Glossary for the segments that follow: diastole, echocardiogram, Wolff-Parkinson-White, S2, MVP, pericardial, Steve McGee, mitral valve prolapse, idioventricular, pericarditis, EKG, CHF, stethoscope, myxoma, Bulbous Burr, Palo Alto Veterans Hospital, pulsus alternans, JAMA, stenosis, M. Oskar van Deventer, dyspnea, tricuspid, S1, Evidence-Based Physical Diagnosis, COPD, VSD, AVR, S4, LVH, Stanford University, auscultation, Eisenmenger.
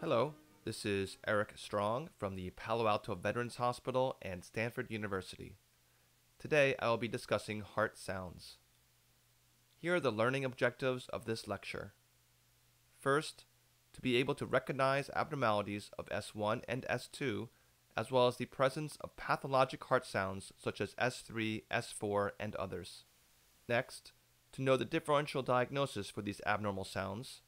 Hello, this is Eric Strong from the Palo Alto Veterans Hospital and Stanford University. Today I will be discussing heart sounds. Here are the learning objectives of this lecture. First, to be able to recognize abnormalities of S1 and S2, as well as the presence of pathologic heart sounds such as S3, S4, and others. Next, to know the differential diagnosis for these abnormal sounds.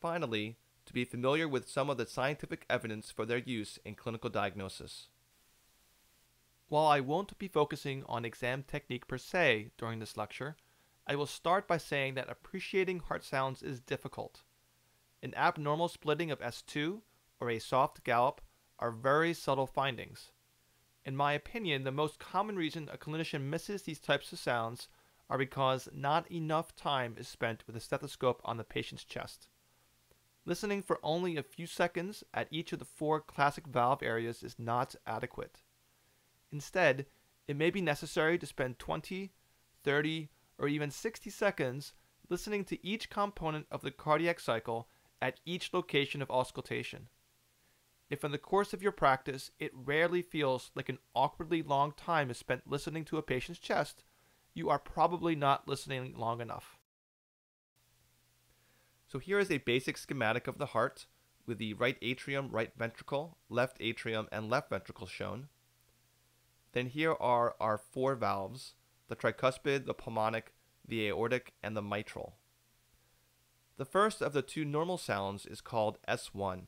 Finally, to be familiar with some of the scientific evidence for their use in clinical diagnosis. While I won't be focusing on exam technique per se during this lecture, I will start by saying that appreciating heart sounds is difficult. An abnormal splitting of S2 or a soft gallop are very subtle findings. In my opinion, the most common reason a clinician misses these types of sounds are because not enough time is spent with a stethoscope on the patient's chest. Listening for only a few seconds at each of the four classic valve areas is not adequate. Instead, it may be necessary to spend 20, 30, or even 60 seconds listening to each component of the cardiac cycle at each location of auscultation. If in the course of your practice it rarely feels like an awkwardly long time is spent listening to a patient's chest, you are probably not listening long enough. So here is a basic schematic of the heart with the right atrium, right ventricle, left atrium, and left ventricle shown. Then here are our four valves, the tricuspid, the pulmonic, the aortic, and the mitral. The first of the two normal sounds is called S1.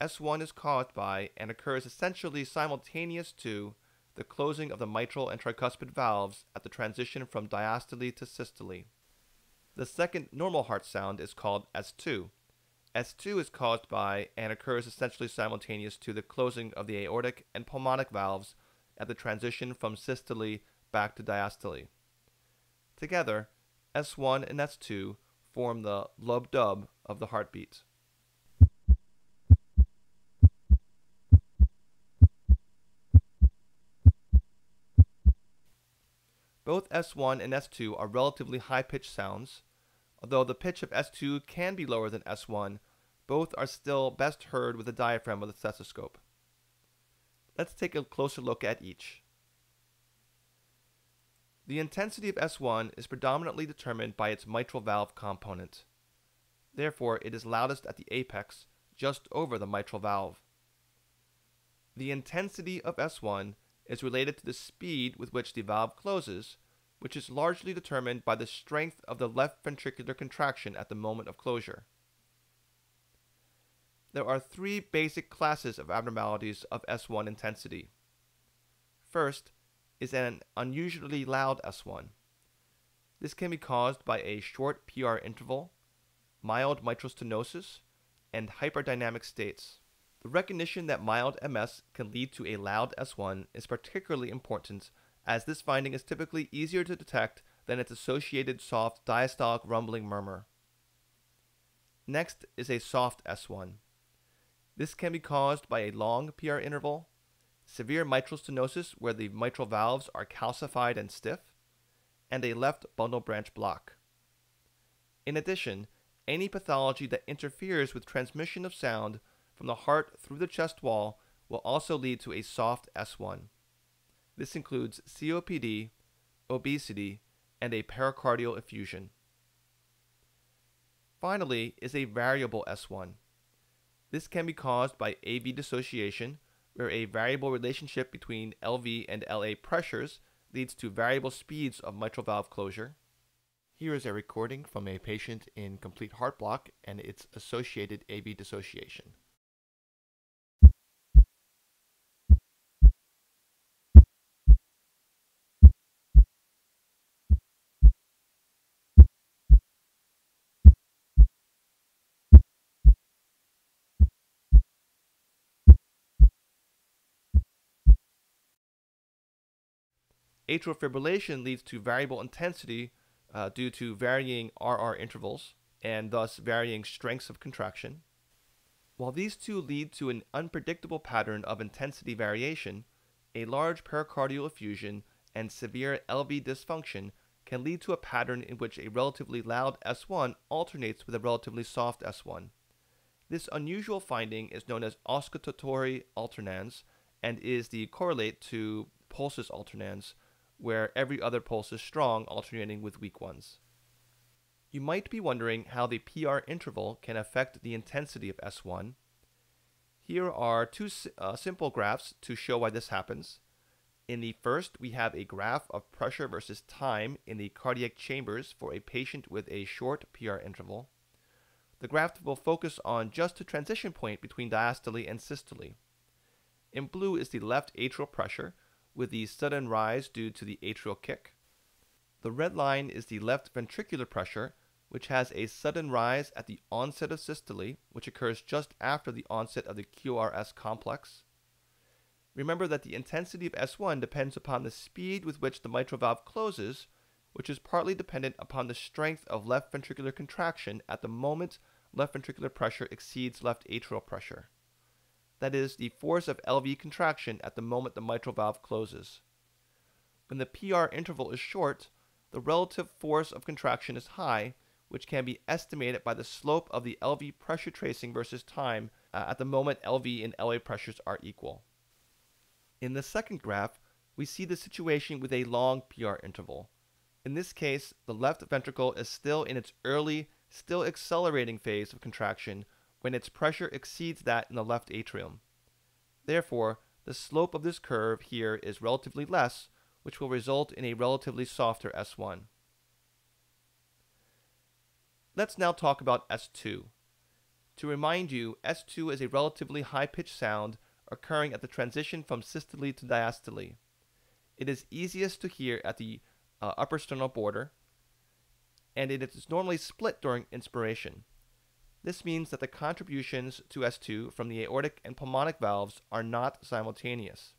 S1 is caused by and occurs essentially simultaneous to the closing of the mitral and tricuspid valves at the transition from diastole to systole. The second normal heart sound is called S2. S2 is caused by and occurs essentially simultaneous to the closing of the aortic and pulmonic valves at the transition from systole back to diastole. Together, S1 and S2 form the lub-dub of the heartbeat. Both S1 and S2 are relatively high-pitched sounds. Although the pitch of S2 can be lower than S1, both are still best heard with the diaphragm of the stethoscope. Let's take a closer look at each. The intensity of S1 is predominantly determined by its mitral valve component. Therefore, it is loudest at the apex, just over the mitral valve. The intensity of S1 is related to the speed with which the valve closes, which is largely determined by the strength of the left ventricular contraction at the moment of closure. There are three basic classes of abnormalities of S1 intensity. First is an unusually loud S1. This can be caused by a short PR interval, mild mitral stenosis, and hyperdynamic states. The recognition that mild MS can lead to a loud S1 is particularly important, as this finding is typically easier to detect than its associated soft diastolic rumbling murmur. Next is a soft S1. This can be caused by a long PR interval, severe mitral stenosis where the mitral valves are calcified and stiff, and a left bundle branch block. In addition, any pathology that interferes with transmission of sound from the heart through the chest wall will also lead to a soft S1. This includes COPD, obesity, and a pericardial effusion. Finally is a variable S1. This can be caused by AV dissociation, where a variable relationship between LV and LA pressures leads to variable speeds of mitral valve closure. Here is a recording from a patient in complete heart block and its associated AV dissociation. Atrial fibrillation leads to variable intensity due to varying RR intervals and thus varying strengths of contraction. While these two lead to an unpredictable pattern of intensity variation, a large pericardial effusion and severe LV dysfunction can lead to a pattern in which a relatively loud S1 alternates with a relatively soft S1. This unusual finding is known as auscultatory alternans and is the correlate to pulsus alternans, where every other pulse is strong, alternating with weak ones. You might be wondering how the PR interval can affect the intensity of S1. Here are two simple graphs to show why this happens. In the first, we have a graph of pressure versus time in the cardiac chambers for a patient with a short PR interval. The graph will focus on just the transition point between diastole and systole. In blue is the left atrial pressure, with the sudden rise due to the atrial kick. The red line is the left ventricular pressure, which has a sudden rise at the onset of systole, which occurs just after the onset of the QRS complex. Remember that the intensity of S1 depends upon the speed with which the mitral valve closes, which is partly dependent upon the strength of left ventricular contraction at the moment left ventricular pressure exceeds left atrial pressure. That is, the force of LV contraction at the moment the mitral valve closes. When the PR interval is short, the relative force of contraction is high, which can be estimated by the slope of the LV pressure tracing versus time at the moment LV and LA pressures are equal. In the second graph, we see the situation with a long PR interval. In this case, the left ventricle is still in its early, still accelerating phase of contraction, when its pressure exceeds that in the left atrium. Therefore, the slope of this curve here is relatively less, which will result in a relatively softer S1. Let's now talk about S2. To remind you, S2 is a relatively high-pitched sound occurring at the transition from systole to diastole. It is easiest to hear at the upper sternal border, and it is normally split during inspiration. This means that the contributions to S2 from the aortic and pulmonic valves are not simultaneous.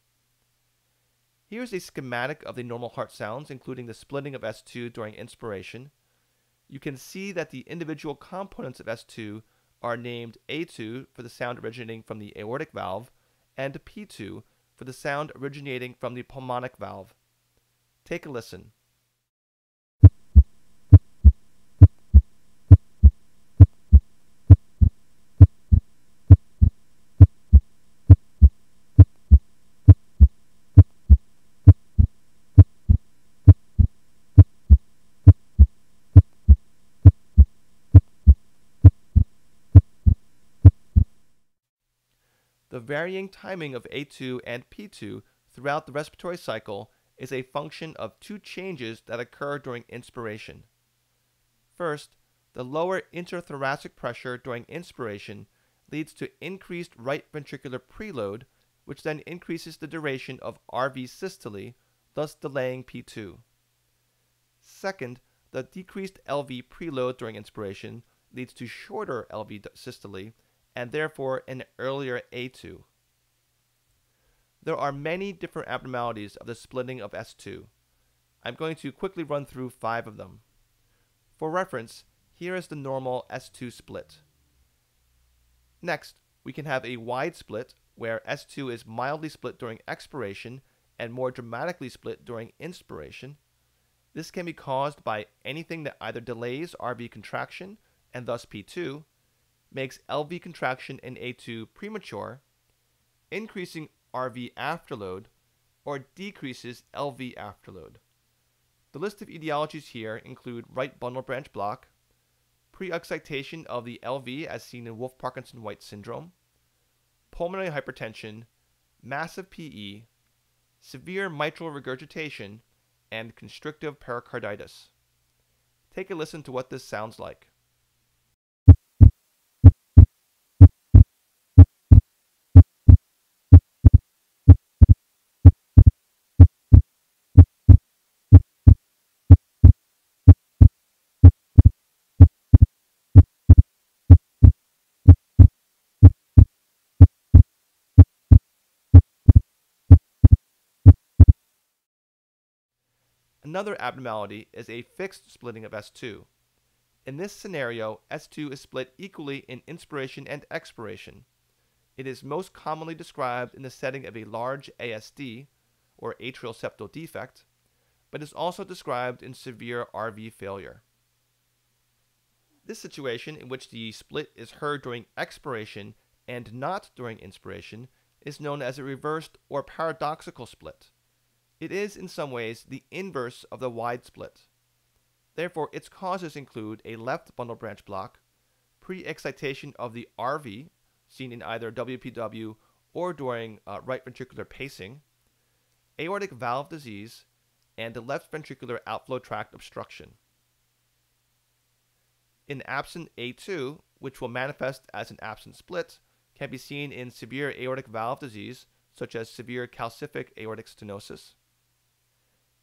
Here's a schematic of the normal heart sounds, including the splitting of S2 during inspiration. You can see that the individual components of S2 are named A2 for the sound originating from the aortic valve and P2 for the sound originating from the pulmonic valve. Take a listen. The varying timing of A2 and P2 throughout the respiratory cycle is a function of two changes that occur during inspiration. First, the lower interthoracic pressure during inspiration leads to increased right ventricular preload, which then increases the duration of RV systole, thus delaying P2. Second, the decreased LV preload during inspiration leads to shorter LV systole, and therefore an earlier A2. There are many different abnormalities of the splitting of S2. I'm going to quickly run through 5 of them. For reference, here is the normal S2 split. Next, we can have a wide split where S2 is mildly split during expiration and more dramatically split during inspiration. This can be caused by anything that either delays RV contraction and thus P2, makes LV contraction in A2 premature, increasing RV afterload, or decreases LV afterload. The list of etiologies here include right bundle branch block, pre-excitation of the LV as seen in Wolff-Parkinson-White syndrome, pulmonary hypertension, massive PE, severe mitral regurgitation, and constrictive pericarditis. Take a listen to what this sounds like. Another abnormality is a fixed splitting of S2. In this scenario, S2 is split equally in inspiration and expiration. It is most commonly described in the setting of a large ASD, or atrial septal defect, but is also described in severe RV failure. This situation, in which the split is heard during expiration and not during inspiration, is known as a reversed or paradoxical split. It is, in some ways, the inverse of the wide split. Therefore, its causes include a left bundle branch block, pre-excitation of the RV, seen in either WPW or during right ventricular pacing, aortic valve disease, and the left ventricular outflow tract obstruction. An absent A2, which will manifest as an absent split, can be seen in severe aortic valve disease, such as severe calcific aortic stenosis,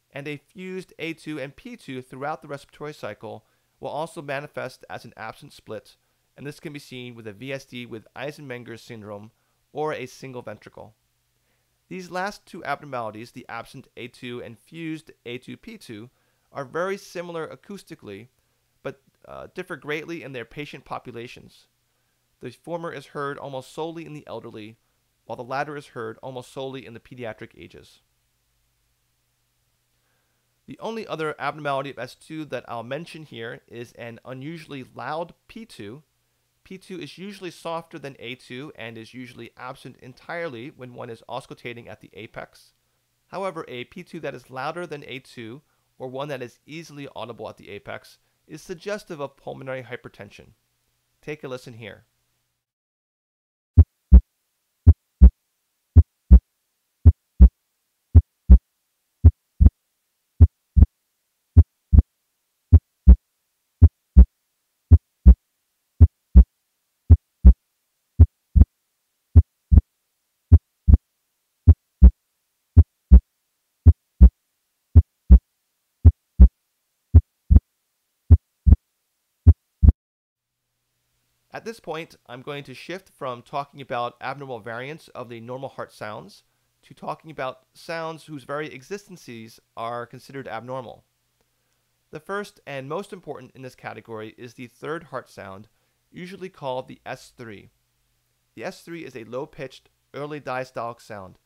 and a fused A2 and P2 throughout the respiratory cycle will also manifest as an absent split, and this can be seen with a VSD with Eisenmenger syndrome or a single ventricle. These last two abnormalities, the absent A2 and fused A2-P2, are very similar acoustically, but differ greatly in their patient populations. The former is heard almost solely in the elderly, while the latter is heard almost solely in the pediatric ages. The only other abnormality of S2 that I'll mention here is an unusually loud P2. P2 is usually softer than A2 and is usually absent entirely when one is auscultating at the apex. However, a P2 that is louder than A2, or one that is easily audible at the apex, is suggestive of pulmonary hypertension. Take a listen here. At this point, I'm going to shift from talking about abnormal variants of the normal heart sounds to talking about sounds whose very existences are considered abnormal. The first and most important in this category is the third heart sound, usually called the S3. The S3 is a low-pitched, early diastolic sound.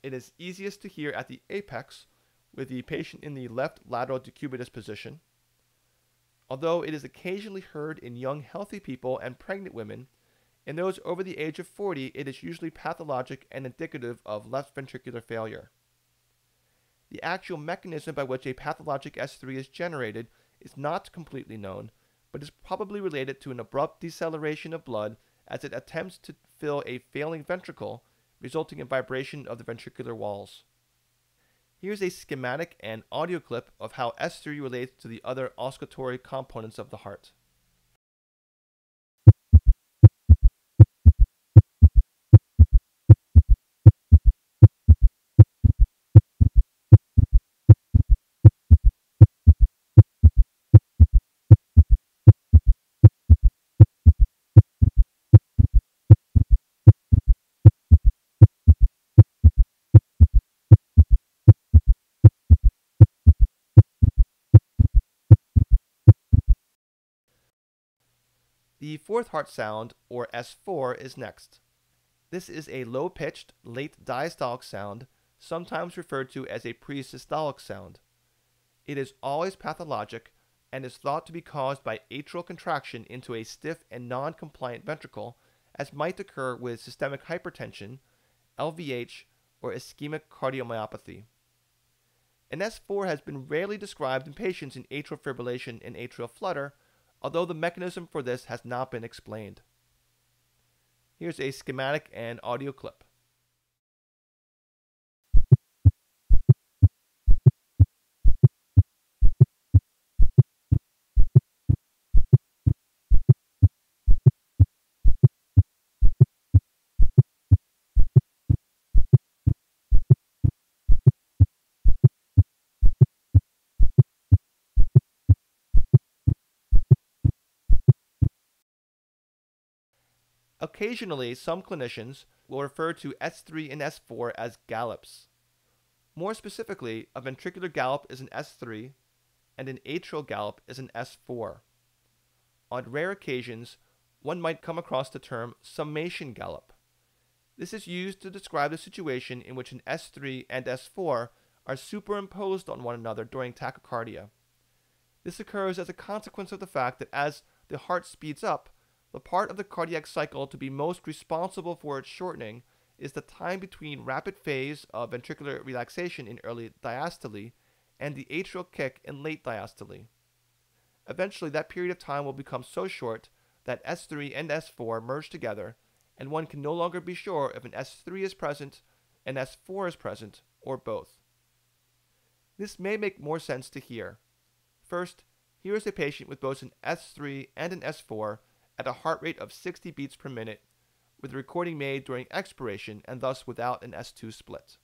It is easiest to hear at the apex with the patient in the left lateral decubitus position. Although it is occasionally heard in young, healthy people and pregnant women, in those over the age of 40, it is usually pathologic and indicative of left ventricular failure. The actual mechanism by which a pathologic S3 is generated is not completely known, but is probably related to an abrupt deceleration of blood as it attempts to fill a failing ventricle, resulting in vibration of the ventricular walls. Here's a schematic and audio clip of how S3 relates to the other auscultatory components of the heart. The fourth heart sound, or S4, is next. This is a low-pitched, late diastolic sound, sometimes referred to as a pre-systolic sound. It is always pathologic and is thought to be caused by atrial contraction into a stiff and non-compliant ventricle, as might occur with systemic hypertension, LVH, or ischemic cardiomyopathy. An S4 has been rarely described in patients in atrial fibrillation and atrial flutter, although the mechanism for this has not been explained. Here's a schematic and audio clip. Occasionally, some clinicians will refer to S3 and S4 as gallops. More specifically, a ventricular gallop is an S3 and an atrial gallop is an S4. On rare occasions, one might come across the term summation gallop. This is used to describe the situation in which an S3 and S4 are superimposed on one another during tachycardia. This occurs as a consequence of the fact that as the heart speeds up, the part of the cardiac cycle to be most responsible for its shortening is the time between rapid phase of ventricular relaxation in early diastole and the atrial kick in late diastole. Eventually, that period of time will become so short that S3 and S4 merge together, and one can no longer be sure if an S3 is present, an S4 is present, or both. This may make more sense to hear. First, here is a patient with both an S3 and an S4 at a heart rate of 60 beats per minute, with the recording made during expiration and thus without an S2 split.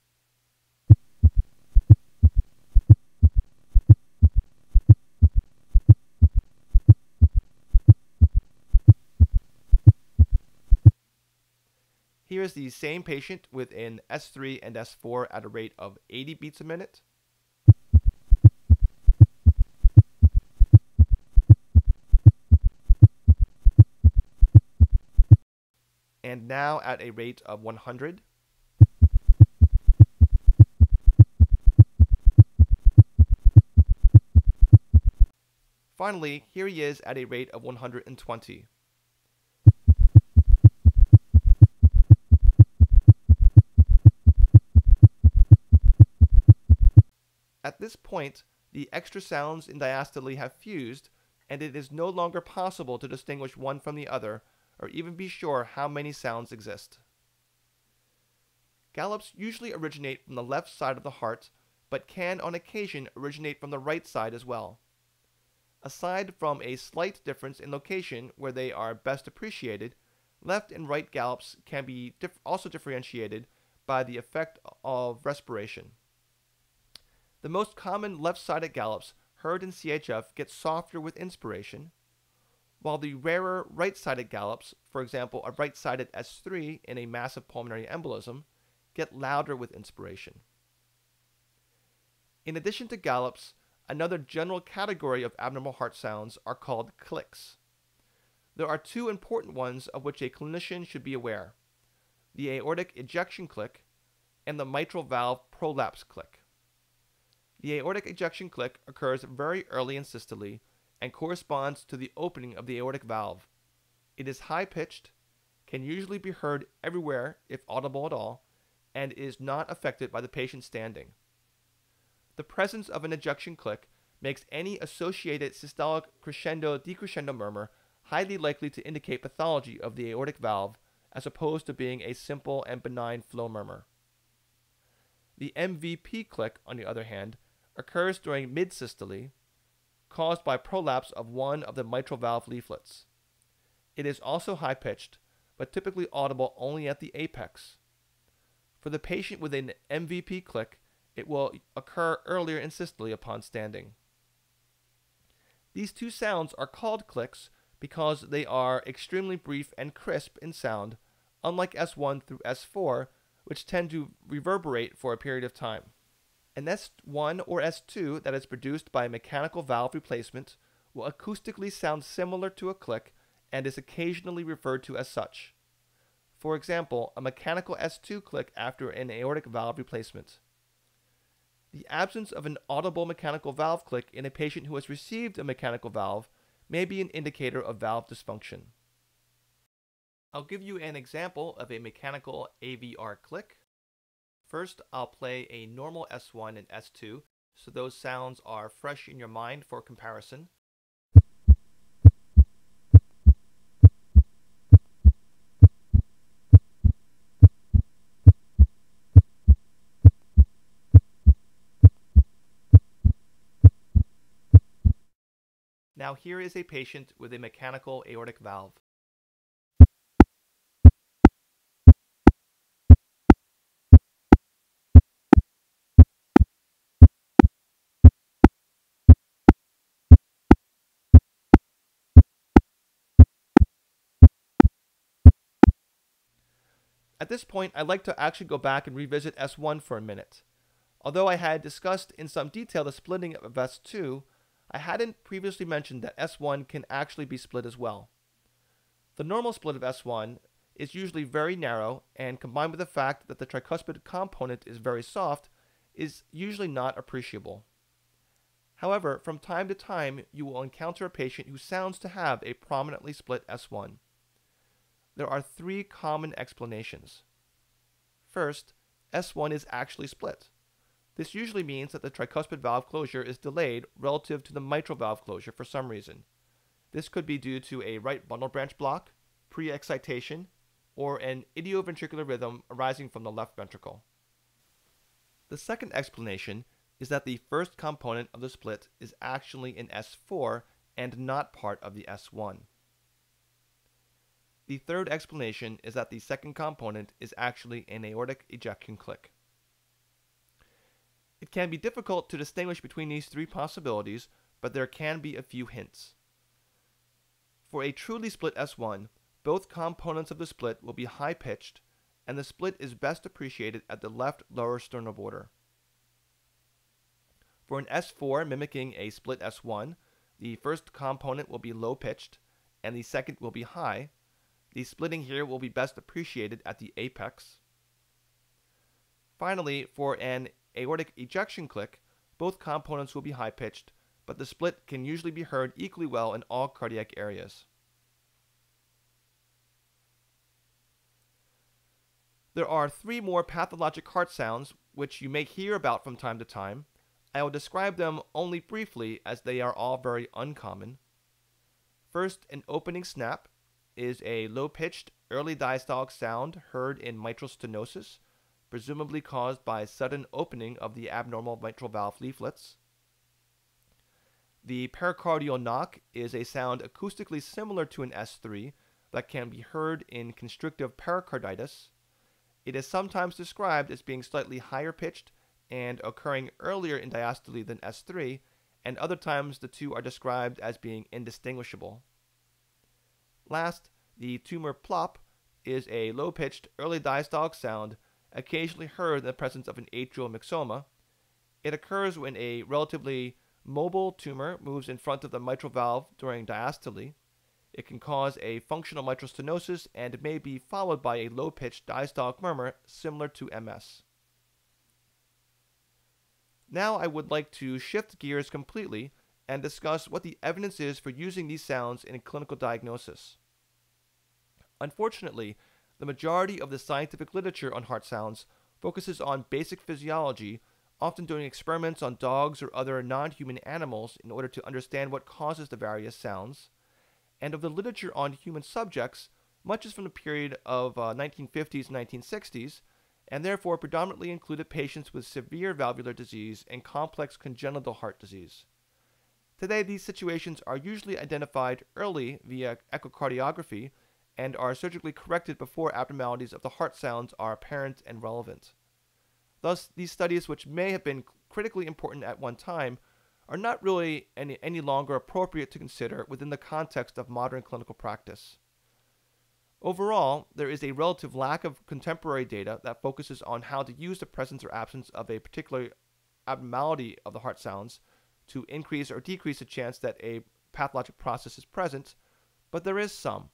Here is the same patient with an S3 and S4 at a rate of 80 beats a minute. And now at a rate of 100. Finally, here he is at a rate of 120. At this point, the extra sounds in diastole have fused, and it is no longer possible to distinguish one from the other, or even be sure how many sounds exist. Gallops usually originate from the left side of the heart, but can on occasion originate from the right side as well. Aside from a slight difference in location where they are best appreciated, left and right gallops can be also differentiated by the effect of respiration. The most common left-sided gallops heard in CHF get softer with inspiration, while the rarer right-sided gallops, for example a right-sided S3 in a massive pulmonary embolism, get louder with inspiration. In addition to gallops, another general category of abnormal heart sounds are called clicks. There are two important ones of which a clinician should be aware: the aortic ejection click and the mitral valve prolapse click. The aortic ejection click occurs very early in systole and corresponds to the opening of the aortic valve. It is high-pitched, can usually be heard everywhere if audible at all, and is not affected by the patient standing. The presence of an ejection click makes any associated systolic crescendo-decrescendo murmur highly likely to indicate pathology of the aortic valve, as opposed to being a simple and benign flow murmur. The MVP click, on the other hand, occurs during mid-systole, caused by prolapse of one of the mitral valve leaflets. It is also high-pitched, but typically audible only at the apex. For the patient with an MVP click, it will occur earlier in systole upon standing. These two sounds are called clicks because they are extremely brief and crisp in sound, unlike S1 through S4, which tend to reverberate for a period of time. An S1 or S2 that is produced by mechanical valve replacement will acoustically sound similar to a click and is occasionally referred to as such. For example, a mechanical S2 click after an aortic valve replacement. The absence of an audible mechanical valve click in a patient who has received a mechanical valve may be an indicator of valve dysfunction. I'll give you an example of a mechanical AVR click. First, I'll play a normal S1 and S2, so those sounds are fresh in your mind for comparison. Now here is a patient with a mechanical aortic valve. At this point, I'd like to actually go back and revisit S1 for a minute. Although I had discussed in some detail the splitting of S2, I hadn't previously mentioned that S1 can actually be split as well. The normal split of S1 is usually very narrow, and combined with the fact that the tricuspid component is very soft, is usually not appreciable. However, from time to time, you will encounter a patient who sounds to have a prominently split S1. There are three common explanations. First, S1 is actually split. This usually means that the tricuspid valve closure is delayed relative to the mitral valve closure for some reason. This could be due to a right bundle branch block, pre-excitation, or an idioventricular rhythm arising from the left ventricle. The second explanation is that the first component of the split is actually an S4 and not part of the S1. The third explanation is that the second component is actually an aortic ejection click. It can be difficult to distinguish between these three possibilities, but there can be a few hints. For a truly split S1, both components of the split will be high-pitched, and the split is best appreciated at the left lower sternal border. For an S4 mimicking a split S1, the first component will be low-pitched, and the second will be high. The splitting here will be best appreciated at the apex. Finally, for an aortic ejection click, both components will be high-pitched, but the split can usually be heard equally well in all cardiac areas. There are three more pathologic heart sounds which you may hear about from time to time. I will describe them only briefly as they are all very uncommon. First, an opening snap is a low-pitched, early diastolic sound heard in mitral stenosis, presumably caused by sudden opening of the abnormal mitral valve leaflets. The pericardial knock is a sound acoustically similar to an S3 that can be heard in constrictive pericarditis. It is sometimes described as being slightly higher pitched and occurring earlier in diastole than S3, and other times the two are described as being indistinguishable. Last, the tumor plop is a low-pitched, early diastolic sound occasionally heard in the presence of an atrial myxoma. It occurs when a relatively mobile tumor moves in front of the mitral valve during diastole. It can cause a functional mitral stenosis and may be followed by a low-pitched diastolic murmur similar to MS. Now I would like to shift gears completely and discuss what the evidence is for using these sounds in a clinical diagnosis. Unfortunately, the majority of the scientific literature on heart sounds focuses on basic physiology, often doing experiments on dogs or other non-human animals in order to understand what causes the various sounds. And of the literature on human subjects, much is from the period of 1950s and 1960s, and therefore predominantly included patients with severe valvular disease and complex congenital heart disease. Today, these situations are usually identified early via echocardiography and are surgically corrected before abnormalities of the heart sounds are apparent and relevant. Thus, these studies, which may have been critically important at one time, are not really any longer appropriate to consider within the context of modern clinical practice. Overall, there is a relative lack of contemporary data that focuses on how to use the presence or absence of a particular abnormality of the heart sounds to increase or decrease the chance that a pathologic process is present, but there is some.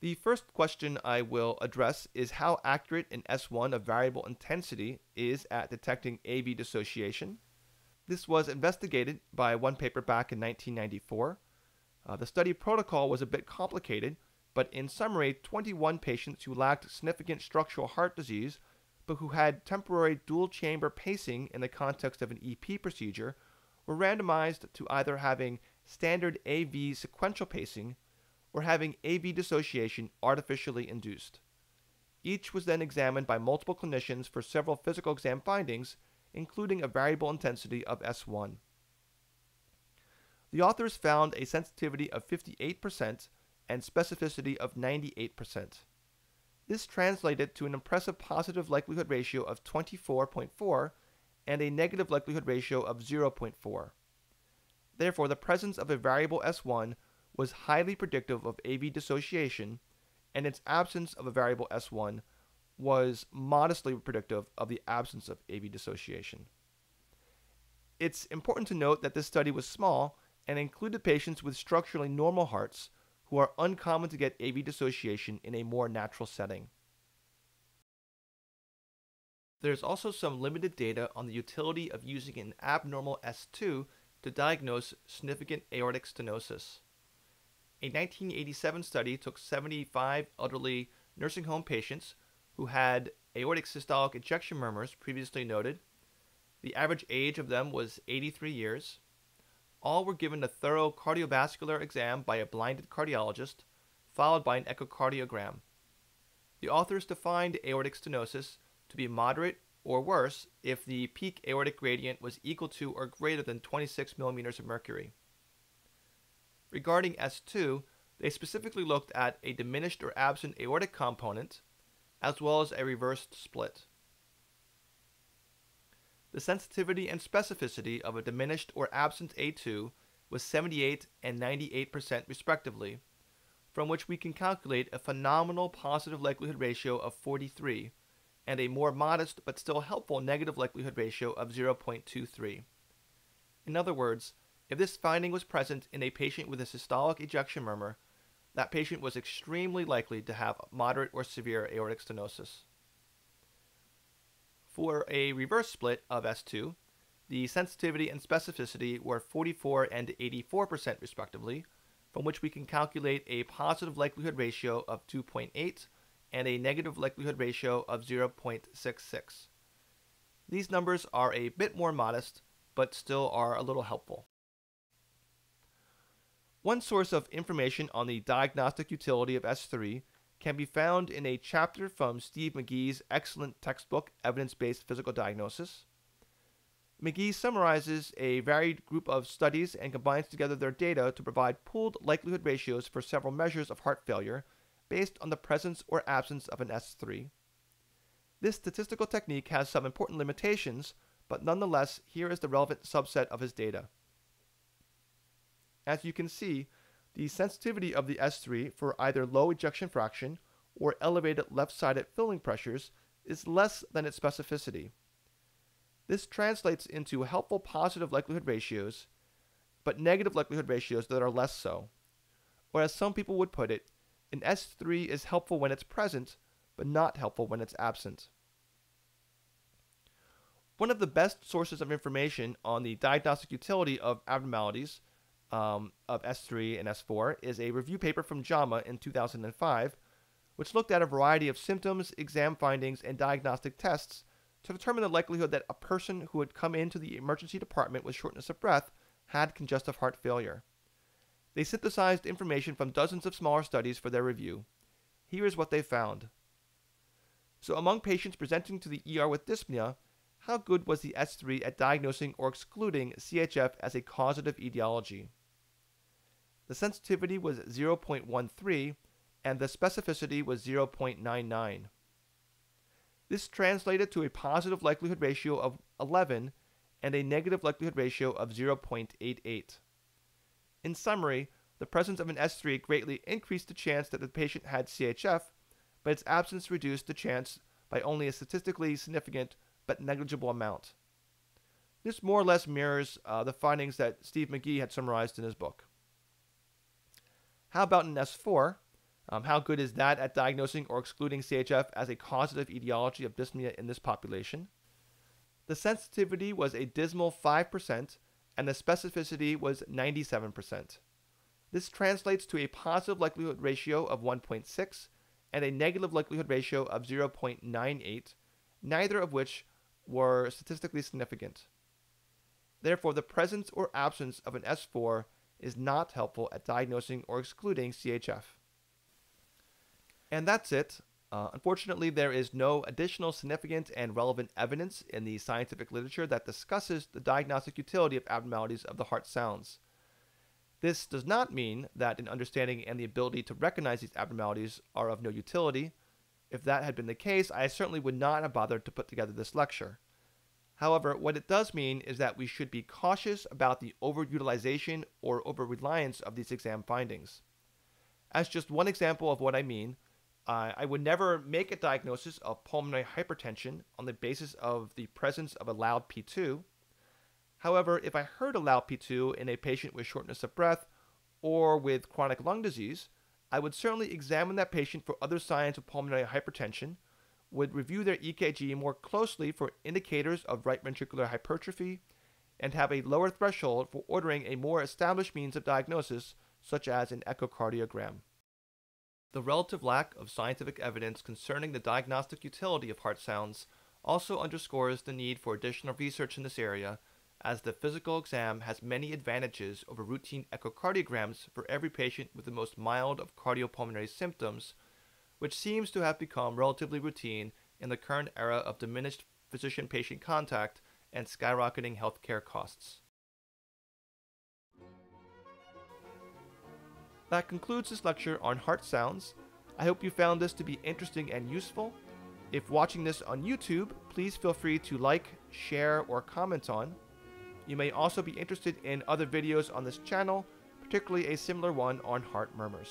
The first question I will address is how accurate an S1 of variable intensity is at detecting AV dissociation. This was investigated by one paper back in 1994. The study protocol was a bit complicated, but in summary, 21 patients who lacked significant structural heart disease, but who had temporary dual-chamber pacing in the context of an EP procedure, were randomized to either having standard AV sequential pacing or having AV dissociation artificially induced. Each was then examined by multiple clinicians for several physical exam findings, including a variable intensity of S1. The authors found a sensitivity of 58% and specificity of 98%. This translated to an impressive positive likelihood ratio of 24.4 and a negative likelihood ratio of 0.4. Therefore, the presence of a variable S1 was highly predictive of AV dissociation, and its absence of a variable S1 was modestly predictive of the absence of AV dissociation. It's important to note that this study was small and included patients with structurally normal hearts who are uncommon to get AV dissociation in a more natural setting. There's also some limited data on the utility of using an abnormal S2 to diagnose significant aortic stenosis. A 1987 study took 75 elderly nursing home patients who had aortic systolic ejection murmurs previously noted. The average age of them was 83 years. All were given a thorough cardiovascular exam by a blinded cardiologist, followed by an echocardiogram. The authors defined aortic stenosis to be moderate or worse if the peak aortic gradient was equal to or greater than 26 millimeters of mercury. Regarding S2, they specifically looked at a diminished or absent aortic component, as well as a reversed split. The sensitivity and specificity of a diminished or absent A2 was 78 and 98% respectively, from which we can calculate a phenomenal positive likelihood ratio of 43 and a more modest but still helpful negative likelihood ratio of 0.23. In other words, if this finding was present in a patient with a systolic ejection murmur, that patient was extremely likely to have moderate or severe aortic stenosis. For a reverse split of S2, the sensitivity and specificity were 44 and 84% respectively, from which we can calculate a positive likelihood ratio of 2.8 and a negative likelihood ratio of 0.66. These numbers are a bit more modest, but still are a little helpful. One source of information on the diagnostic utility of S3 can be found in a chapter from Steve McGee's excellent textbook, Evidence-Based Physical Diagnosis. McGee summarizes a varied group of studies and combines together their data to provide pooled likelihood ratios for several measures of heart failure based on the presence or absence of an S3. This statistical technique has some important limitations, but nonetheless, here is the relevant subset of his data. As you can see, the sensitivity of the S3 for either low ejection fraction or elevated left-sided filling pressures is less than its specificity. This translates into helpful positive likelihood ratios, but negative likelihood ratios that are less so. Or as some people would put it, an S3 is helpful when it's present, but not helpful when it's absent. One of the best sources of information on the diagnostic utility of abnormalities of S3 and S4 is a review paper from JAMA in 2005, which looked at a variety of symptoms, exam findings, and diagnostic tests to determine the likelihood that a person who had come into the emergency department with shortness of breath had congestive heart failure. They synthesized information from dozens of smaller studies for their review. Here is what they found. So among patients presenting to the ER with dyspnea, how good was the S3 at diagnosing or excluding CHF as a causative etiology? The sensitivity was 0.13 and the specificity was 0.99. This translated to a positive likelihood ratio of 11 and a negative likelihood ratio of 0.88. In summary, the presence of an S3 greatly increased the chance that the patient had CHF, but its absence reduced the chance by only a statistically significant but negligible amount. This more or less mirrors the findings that Steve McGee had summarized in his book. How about an S4? How good is that at diagnosing or excluding CHF as a causative etiology of dyspnea in this population? The sensitivity was a dismal 5% and the specificity was 97%. This translates to a positive likelihood ratio of 1.6 and a negative likelihood ratio of 0.98, neither of which were statistically significant. Therefore, the presence or absence of an S4 is not helpful at diagnosing or excluding CHF. And that's it. Unfortunately, there is no additional significant and relevant evidence in the scientific literature that discusses the diagnostic utility of abnormalities of the heart sounds. This does not mean that an understanding and the ability to recognize these abnormalities are of no utility. If that had been the case, I certainly would not have bothered to put together this lecture. However, what it does mean is that we should be cautious about the overutilization or over-reliance of these exam findings. As just one example of what I mean, I would never make a diagnosis of pulmonary hypertension on the basis of the presence of a loud P2. However, if I heard a loud P2 in a patient with shortness of breath or with chronic lung disease, I would certainly examine that patient for other signs of pulmonary hypertension, would review their EKG more closely for indicators of right ventricular hypertrophy and have a lower threshold for ordering a more established means of diagnosis, such as an echocardiogram. The relative lack of scientific evidence concerning the diagnostic utility of heart sounds also underscores the need for additional research in this area, as the physical exam has many advantages over routine echocardiograms for every patient with the most mild of cardiopulmonary symptoms, which seems to have become relatively routine in the current era of diminished physician-patient contact and skyrocketing healthcare costs. That concludes this lecture on heart sounds. I hope you found this to be interesting and useful. If watching this on YouTube, please feel free to like, share, or comment on. You may also be interested in other videos on this channel, particularly a similar one on heart murmurs.